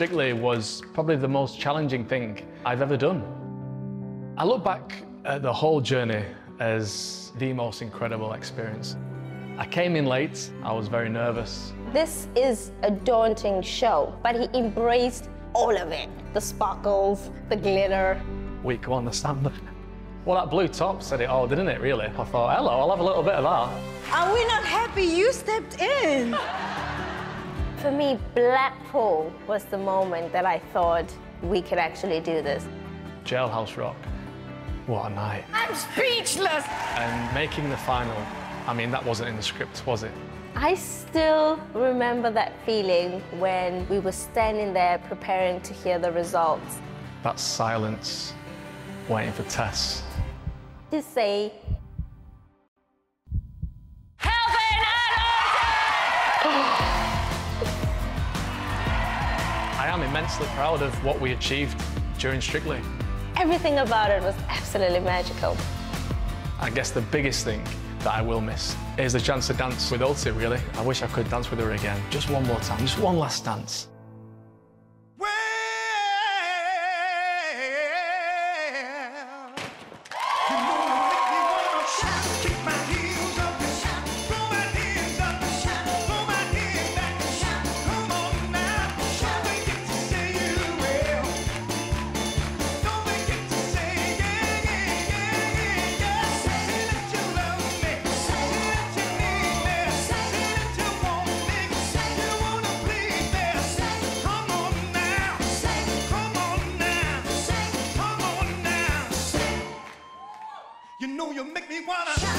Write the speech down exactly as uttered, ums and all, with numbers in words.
Strictly was probably the most challenging thing I've ever done. I look back at the whole journey as the most incredible experience. I came in late, I was very nervous. This is a daunting show, but he embraced all of it. The sparkles, the glitter. We can understand that. Well, that blue top said it all, didn't it, really? I thought, hello, I'll have a little bit of that. Are we not happy you stepped in? For me, Blackpool was the moment that I thought we could actually do this. Jailhouse Rock. What a night. I'm speechless! And making the final, I mean, that wasn't in the script, was it? I still remember that feeling when we were standing there preparing to hear the results. That silence, waiting for Tess to say, Helvin and Oti! I am immensely proud of what we achieved during Strictly. Everything about it was absolutely magical. I guess the biggest thing that I will miss is the chance to dance with Oti, really. I wish I could dance with her again. Just one more time, just one last dance. You know you make me wanna